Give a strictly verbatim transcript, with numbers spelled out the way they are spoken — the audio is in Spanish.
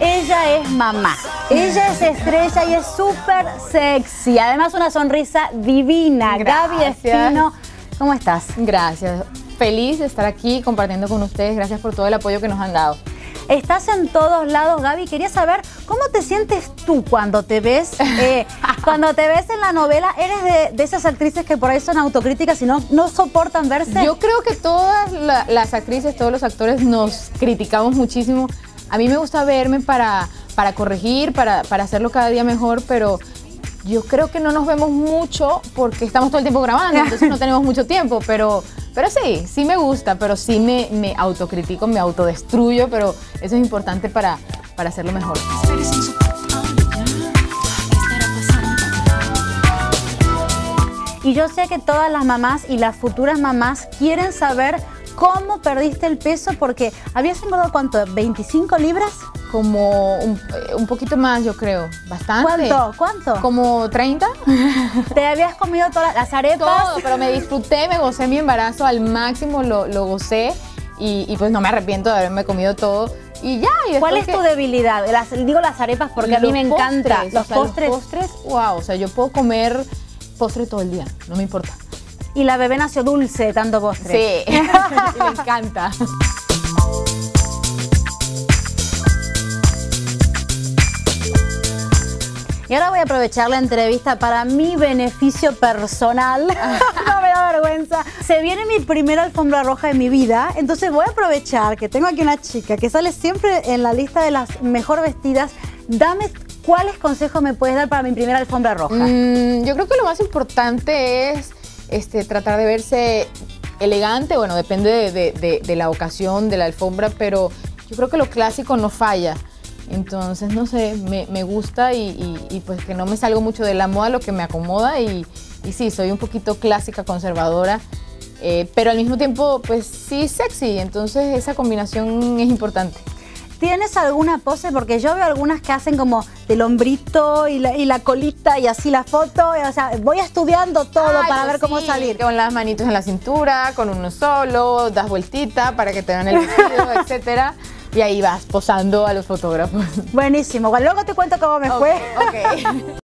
Ella es mamá, ella es estrella y es súper sexy. Además, una sonrisa divina. Gracias. Gaby Espino, ¿cómo estás? Gracias. Feliz de estar aquí compartiendo con ustedes. Gracias por todo el apoyo que nos han dado. Estás en todos lados, Gaby. Quería saber cómo te sientes tú cuando te ves, eh, cuando te ves en la novela. ¿Eres de, de esas actrices que por ahí son autocríticas y no, no soportan verse? Yo creo que todas la, las actrices, todos los actores nos criticamos muchísimo. A mí me gusta verme para, para corregir, para, para hacerlo cada día mejor, pero yo creo que no nos vemos mucho porque estamos todo el tiempo grabando, entonces no tenemos mucho tiempo, pero... Pero sí, sí me gusta, pero sí me, me autocritico, me autodestruyo, pero eso es importante para, para hacerlo mejor. Y yo sé que todas las mamás y las futuras mamás quieren saber cómo perdiste el peso, porque habías engordado, ¿cuánto? ¿veinticinco libras? Como un, un poquito más, yo creo. Bastante. ¿Cuánto? ¿Cuánto? Como treinta. Te habías comido todas las arepas. Todo, pero me disfruté, me gocé mi embarazo al máximo, lo, lo gocé y, y pues no me arrepiento de haberme comido todo. Y ya. Y ¿cuál es que... tu debilidad? Las, digo las arepas porque a mí me encanta. Los postres. Los postres, wow, o sea, yo puedo comer postre todo el día, no me importa. Y la bebé nació dulce, tanto postre. Sí, me encanta. Y ahora voy a aprovechar la entrevista para mi beneficio personal. No me da vergüenza. Se viene mi primera alfombra roja de mi vida, entonces voy a aprovechar que tengo aquí una chica que sale siempre en la lista de las mejor vestidas. Dame cuáles consejos me puedes dar para mi primera alfombra roja. Mm, yo creo que lo más importante es... Este, tratar de verse elegante, bueno, depende de, de, de, de la ocasión, de la alfombra, pero yo creo que lo clásico no falla. Entonces, no sé, me, me gusta y, y, y pues que no me salgo mucho de la moda, lo que me acomoda y, y sí, soy un poquito clásica, conservadora, eh, pero al mismo tiempo, pues sí, sexy. Entonces, esa combinación es importante. ¿Tienes alguna pose? Porque yo veo algunas que hacen como del hombrito y la, y la colita y así la foto. O sea, voy estudiando todo. Ay, para ver sí, cómo salir. Con las manitos en la cintura, con uno solo, das vueltita para que te vean el vestido, etcétera. Y ahí vas posando a los fotógrafos. Buenísimo. Bueno, luego te cuento cómo me okay, fue. Okay.